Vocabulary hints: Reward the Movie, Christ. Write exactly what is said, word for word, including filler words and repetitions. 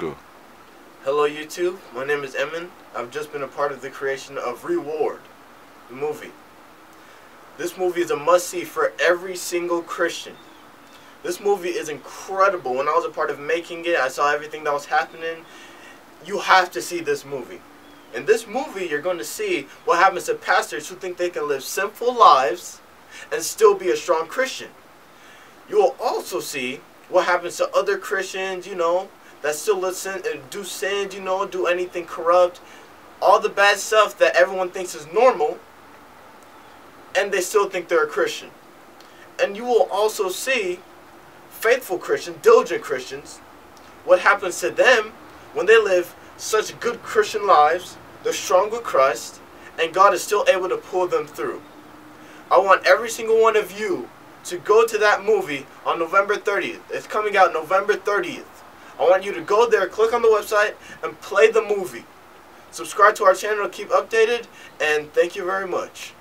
Go. Hello YouTube, my name is Emin. I've just been a part of the creation of Reward, the movie. This movie is a must-see for every single Christian. This movie is incredible. When I was a part of making it, I saw everything that was happening. You have to see this movie. In this movie, you're going to see what happens to pastors who think they can live sinful lives and still be a strong Christian. You will also see what happens to other Christians, you know, that still listen and do sin, you know, do anything corrupt, all the bad stuff that everyone thinks is normal, and they still think they're a Christian. And you will also see faithful Christians, diligent Christians, what happens to them when they live such good Christian lives, they're strong with Christ, and God is still able to pull them through. I want every single one of you to go to that movie on November thirtieth. It's coming out November thirtieth. I want you to go there, click on the website, and play the movie. Subscribe to our channel to keep updated, and thank you very much.